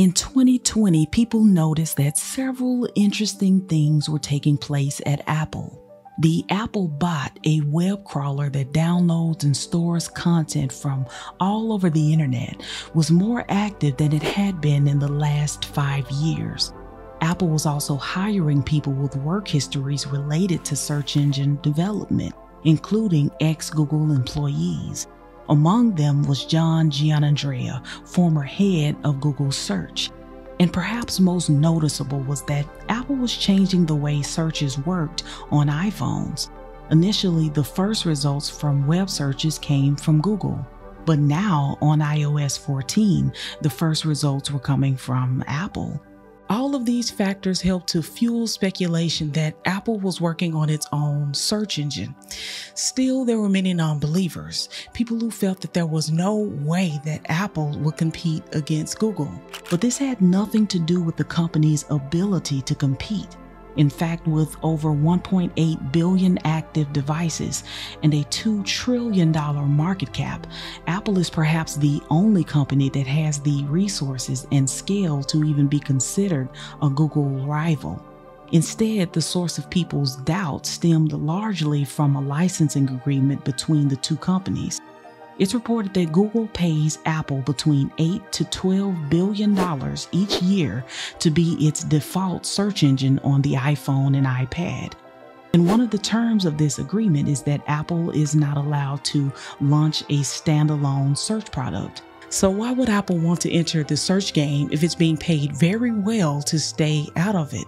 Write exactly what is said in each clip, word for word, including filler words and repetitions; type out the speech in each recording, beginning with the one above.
In twenty twenty, people noticed that several interesting things were taking place at Apple. The Apple bot, a web crawler that downloads and stores content from all over the internet, was more active than it had been in the last five years. Apple was also hiring people with work histories related to search engine development, including ex-Google employees. Among them was John Giannandrea, former head of Google Search. And perhaps most noticeable was that Apple was changing the way searches worked on iPhones. Initially, the first results from web searches came from Google, but now on i O S fourteen, the first results were coming from Apple. All of these factors helped to fuel speculation that Apple was working on its own search engine. Still, there were many non-believers, people who felt that there was no way that Apple would compete against Google. But this had nothing to do with the company's ability to compete. In fact, with over one point eight billion active devices and a two trillion dollar market cap, Apple is perhaps the only company that has the resources and scale to even be considered a Google rival. Instead, the source of people's doubt stemmed largely from a licensing agreement between the two companies. It's reported that Google pays Apple between eight to twelve billion dollars each year to be its default search engine on the iPhone and iPad. And one of the terms of this agreement is that Apple is not allowed to launch a standalone search product. So why would Apple want to enter the search game if it's being paid very well to stay out of it?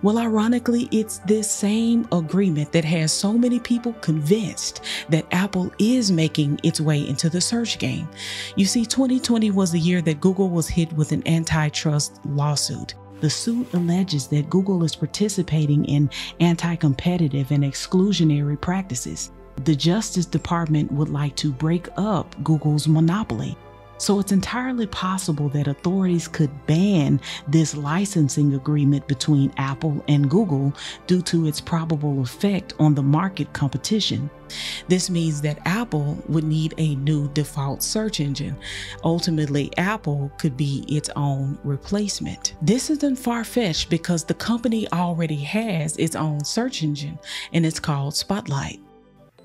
Well, ironically, it's this same agreement that has so many people convinced that Apple is making its way into the search game. You see, twenty twenty was the year that Google was hit with an antitrust lawsuit. The suit alleges that Google is participating in anti-competitive and exclusionary practices. The Justice Department would like to break up Google's monopoly. So it's entirely possible that authorities could ban this licensing agreement between Apple and Google due to its probable effect on the market competition. This means that Apple would need a new default search engine. Ultimately, Apple could be its own replacement. This isn't far-fetched because the company already has its own search engine, and it's called Spotlight.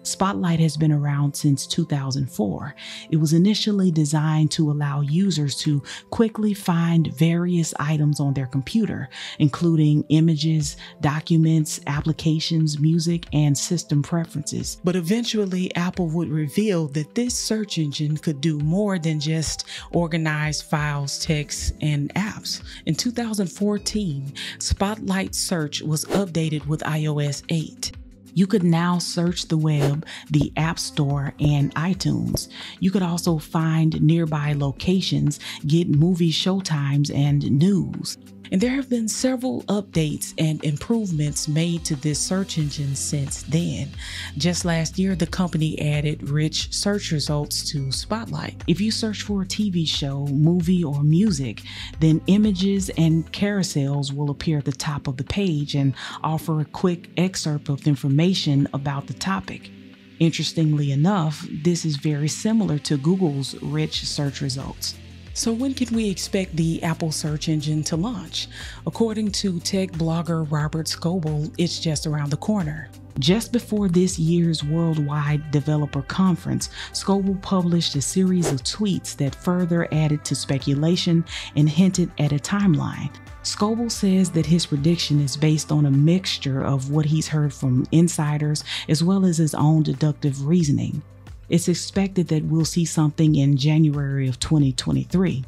Spotlight has been around since two thousand four. It was initially designed to allow users to quickly find various items on their computer, including images, documents, applications, music, and system preferences. But eventually, Apple would reveal that this search engine could do more than just organize files, text, and apps. In two thousand fourteen, Spotlight Search was updated with i O S eight. You could now search the web, the App Store, and iTunes. You could also find nearby locations, get movie showtimes, and news. And there have been several updates and improvements made to this search engine since then. Just last year, the company added rich search results to Spotlight. If you search for a T V show, movie, or music, then images and carousels will appear at the top of the page and offer a quick excerpt of information about the topic. Interestingly enough, this is very similar to Google's rich search results. So when can we expect the Apple search engine to launch? According to tech blogger Robert Scoble, it's just around the corner. Just before this year's Worldwide Developer Conference, Scoble published a series of tweets that further added to speculation and hinted at a timeline. Scoble says that his prediction is based on a mixture of what he's heard from insiders as well as his own deductive reasoning. It's expected that we'll see something in January of twenty twenty-three.